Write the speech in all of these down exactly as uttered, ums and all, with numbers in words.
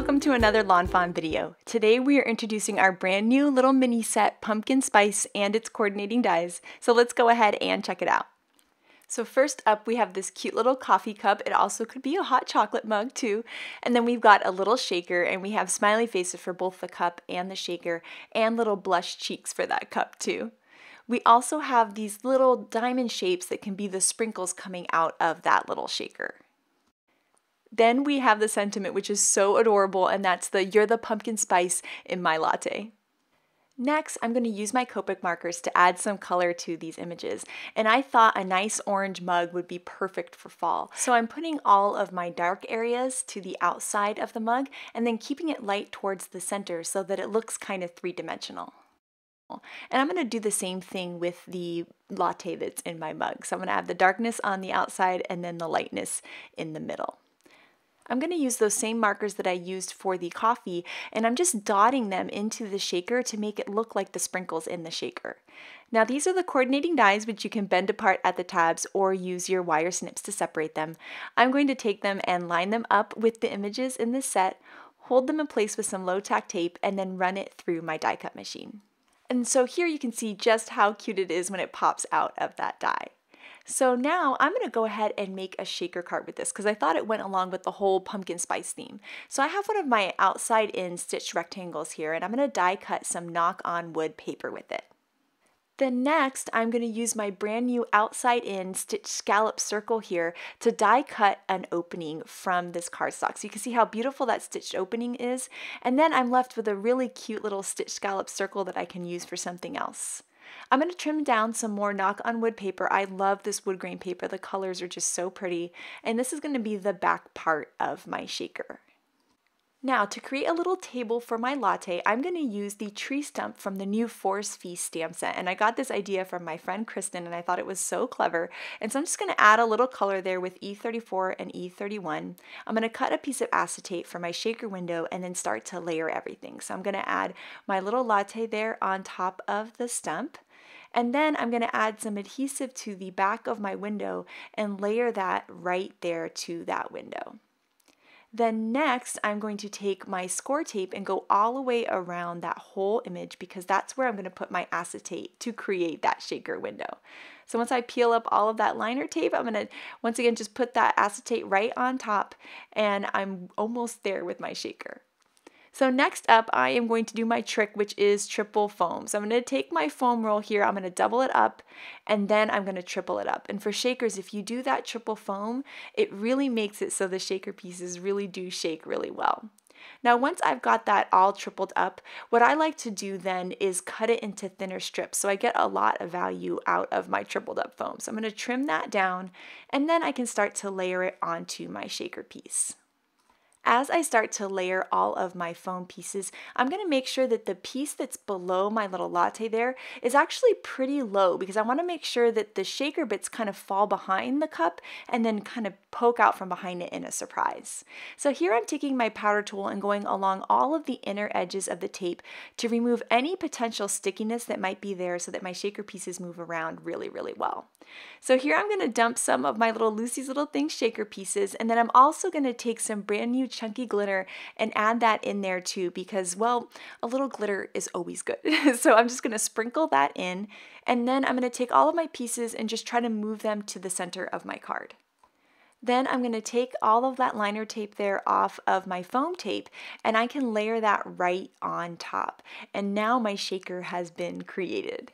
Welcome to another Lawn Fawn video. Today we are introducing our brand new little mini set, Pumpkin Spice, and its coordinating dies. So let's go ahead and check it out. So first up we have this cute little coffee cup. It also could be a hot chocolate mug too. And then we've got a little shaker, and we have smiley faces for both the cup and the shaker, and little blush cheeks for that cup too. We also have these little diamond shapes that can be the sprinkles coming out of that little shaker. Then we have the sentiment, which is so adorable, and that's the "You're the pumpkin spice in my latte." Next, I'm going to use my Copic markers to add some color to these images, and I thought a nice orange mug would be perfect for fall. So I'm putting all of my dark areas to the outside of the mug and then keeping it light towards the center so that it looks kind of three-dimensional. And I'm going to do the same thing with the latte that's in my mug. So I'm going to have the darkness on the outside and then the lightness in the middle. I'm going to use those same markers that I used for the coffee, and I'm just dotting them into the shaker to make it look like the sprinkles in the shaker. Now these are the coordinating dies, which you can bend apart at the tabs or use your wire snips to separate them. I'm going to take them and line them up with the images in this set, hold them in place with some low-tack tape, and then run it through my die cut machine. And so here you can see just how cute it is when it pops out of that die. So now I'm going to go ahead and make a shaker card with this because I thought it went along with the whole pumpkin spice theme. So I have one of my outside in stitched rectangles here, and I'm going to die cut some Knock on Wood paper with it. Then next I'm going to use my brand new outside in stitched scallop circle here to die cut an opening from this cardstock. So you can see how beautiful that stitched opening is, and then I'm left with a really cute little stitched scallop circle that I can use for something else. I'm going to trim down some more Knock on Wood paper. I love this wood grain paper. The colors are just so pretty. And this is going to be the back part of my shaker. Now to create a little table for my latte, I'm going to use the tree stump from the new Forest Feast stamp set. And I got this idea from my friend Kristen, and I thought it was so clever. And so I'm just going to add a little color there with E thirty-four and E thirty-one. I'm going to cut a piece of acetate for my shaker window and then start to layer everything. So I'm going to add my little latte there on top of the stump. And then I'm going to add some adhesive to the back of my window and layer that right there to that window. Then next, I'm going to take my score tape and go all the way around that whole image because that's where I'm going to put my acetate to create that shaker window. So once I peel up all of that liner tape, I'm going to, once again, just put that acetate right on top, and I'm almost there with my shaker. So next up, I am going to do my trick, which is triple foam. So I'm going to take my foam roll here, I'm going to double it up, and then I'm going to triple it up. And for shakers, if you do that triple foam, it really makes it so the shaker pieces really do shake really well. Now once I've got that all tripled up, what I like to do then is cut it into thinner strips so I get a lot of value out of my tripled up foam. So I'm going to trim that down, and then I can start to layer it onto my shaker piece. As I start to layer all of my foam pieces, I'm going to make sure that the piece that's below my little latte there is actually pretty low because I want to make sure that the shaker bits kind of fall behind the cup and then kind of poke out from behind it in a surprise. So here I'm taking my powder tool and going along all of the inner edges of the tape to remove any potential stickiness that might be there so that my shaker pieces move around really, really well. So here I'm going to dump some of my little Lucy's Little Things shaker pieces, and then I'm also going to take some brand new chunky glitter and add that in there too because, well, a little glitter is always good. So I'm just going to sprinkle that in, and then I'm going to take all of my pieces and just try to move them to the center of my card. Then I'm going to take all of that liner tape there off of my foam tape, and I can layer that right on top. And now my shaker has been created.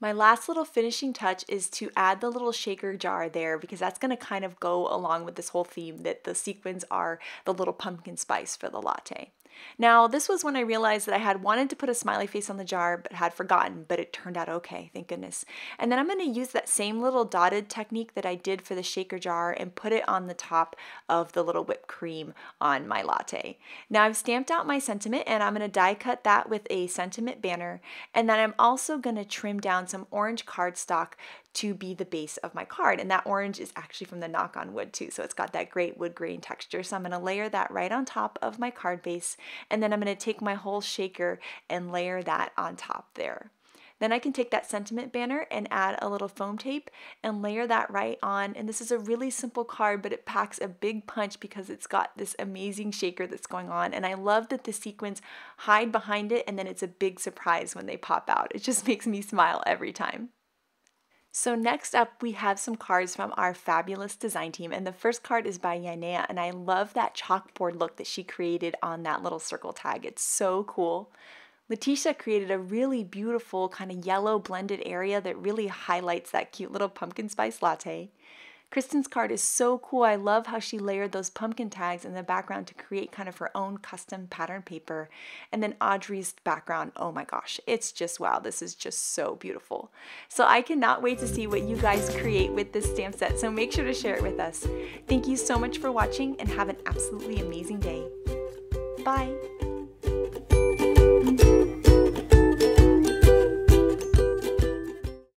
My last little finishing touch is to add the little shaker jar there because that's going to kind of go along with this whole theme that the sequins are the little pumpkin spice for the latte. Now this was when I realized that I had wanted to put a smiley face on the jar but had forgotten, but it turned out okay, thank goodness. And then I'm going to use that same little dotted technique that I did for the shaker jar and put it on the top of the little whipped cream on my latte. Now I've stamped out my sentiment, and I'm going to die cut that with a sentiment banner, and then I'm also going to trim down some orange cardstock to be the base of my card, and that orange is actually from the Knock on Wood too, so it's got that great wood grain texture. So I'm going to layer that right on top of my card base, and then I'm going to take my whole shaker and layer that on top there. Then I can take that sentiment banner and add a little foam tape and layer that right on. And this is a really simple card, but it packs a big punch because it's got this amazing shaker that's going on. And I love that the sequins hide behind it and then it's a big surprise when they pop out. It just makes me smile every time. So next up, we have some cards from our fabulous design team, and the first card is by Yanea, and I love that chalkboard look that she created on that little circle tag. It's so cool. Leticia created a really beautiful kind of yellow blended area that really highlights that cute little pumpkin spice latte. Kristen's card is so cool. I love how she layered those pumpkin tags in the background to create kind of her own custom pattern paper. And then Audrey's background, oh my gosh, it's just wow. This is just so beautiful. So I cannot wait to see what you guys create with this stamp set. So make sure to share it with us. Thank you so much for watching and have an absolutely amazing day. Bye.